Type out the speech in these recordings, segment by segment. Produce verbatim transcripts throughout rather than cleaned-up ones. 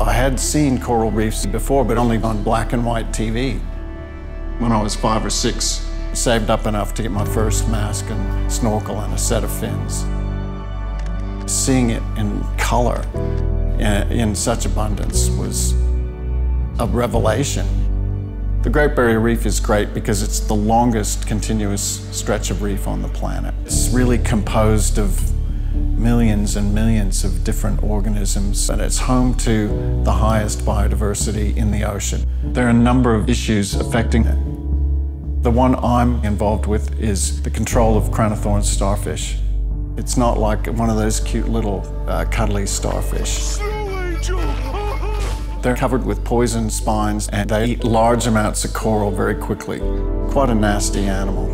I had seen coral reefs before, but only on black and white T V. When I was five or six, I saved up enough to get my first mask and snorkel and a set of fins. Seeing it in color in such abundance was a revelation. The Great Barrier Reef is great because it's the longest continuous stretch of reef on the planet. It's really composed of millions and millions of different organisms, and it's home to the highest biodiversity in the ocean. There are a number of issues affecting it. The one I'm involved with is the control of crown-of-thorns starfish. It's not like one of those cute little uh, cuddly starfish. They're covered with poison spines and they eat large amounts of coral very quickly. Quite a nasty animal.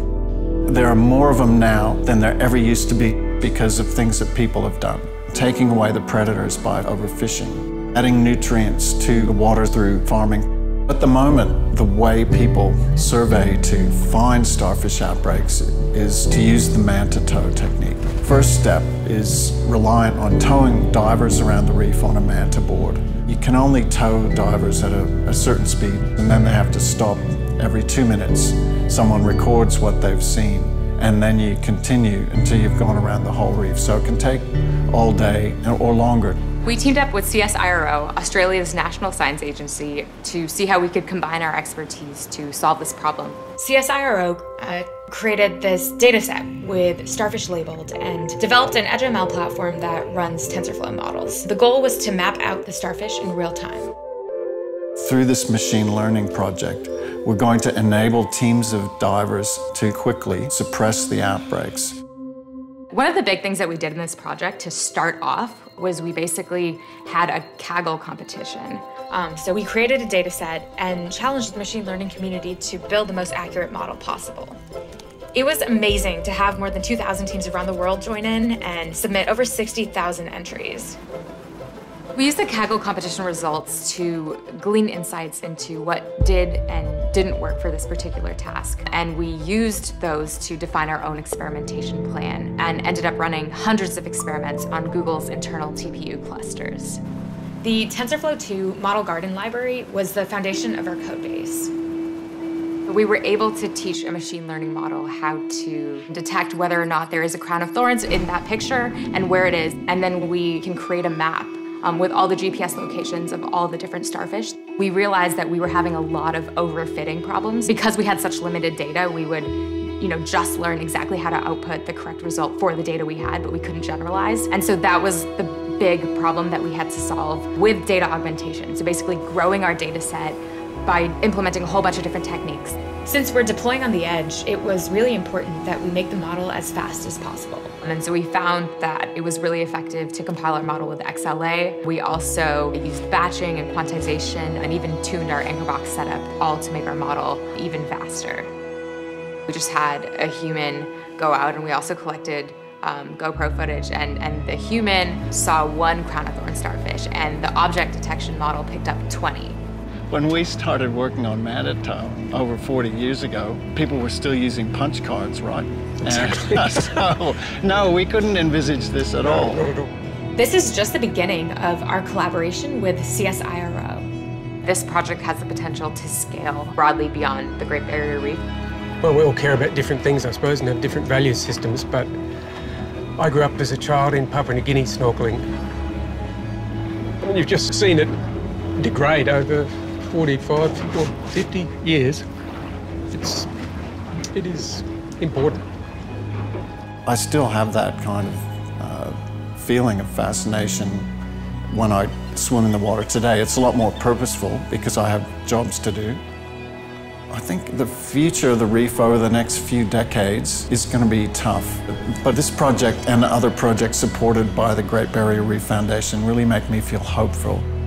There are more of them now than there ever used to be because of things that people have done. Taking away the predators by overfishing, adding nutrients to the water through farming. At the moment, the way people survey to find starfish outbreaks is to use the manta tow technique. First step is reliant on towing divers around the reef on a manta board. You can only tow divers at a, a certain speed, and then they have to stop every two minutes. Someone records what they've seen, and then you continue until you've gone around the whole reef. So it can take all day or longer. We teamed up with C S I R O, Australia's National Science Agency, to see how we could combine our expertise to solve this problem. C S I R O uh, created this data set with starfish labeled and developed an EdgeML platform that runs TensorFlow models. The goal was to map out the starfish in real time. Through this machine learning project, we're going to enable teams of divers to quickly suppress the outbreaks. One of the big things that we did in this project to start off was we basically had a Kaggle competition. Um, so we created a data set and challenged the machine learning community to build the most accurate model possible. It was amazing to have more than two thousand teams around the world join in and submit over sixty thousand entries. We used the Kaggle competition results to glean insights into what did and didn't work for this particular task. And we used those to define our own experimentation plan and ended up running hundreds of experiments on Google's internal T P U clusters. The TensorFlow two Model Garden library was the foundation of our code base. We were able to teach a machine learning model how to detect whether or not there is a crown of thorns in that picture and where it is, and then we can create a map um, with all the G P S locations of all the different starfish. We realized that we were having a lot of overfitting problems. Because we had such limited data, we would you know, just learn exactly how to output the correct result for the data we had, but we couldn't generalize. And so that was the big problem that we had to solve with data augmentation. So basically growing our data set by implementing a whole bunch of different techniques. Since we're deploying on the edge, it was really important that we make the model as fast as possible. And so we found that it was really effective to compile our model with X L A. We also used batching and quantization and even tuned our anchor box setup, all to make our model even faster. We just had a human go out, and we also collected Um, GoPro footage, and, and the human saw one crown-of-thorns starfish, and the object detection model picked up twenty. When we started working on manta tow over forty years ago, people were still using punch cards, right? Exactly. And, so, no, we couldn't envisage this at all. This is just the beginning of our collaboration with C S I R O. This project has the potential to scale broadly beyond the Great Barrier Reef. Well, we all care about different things, I suppose, and have different value systems, but I grew up as a child in Papua New Guinea snorkeling. And you've just seen it degrade over forty-five or fifty years. It's, it is important. I still have that kind of uh, feeling of fascination when I swim in the water today. It's a lot more purposeful because I have jobs to do. I think the future of the reef over the next few decades is going to be tough. But this project and other projects supported by the Great Barrier Reef Foundation really make me feel hopeful.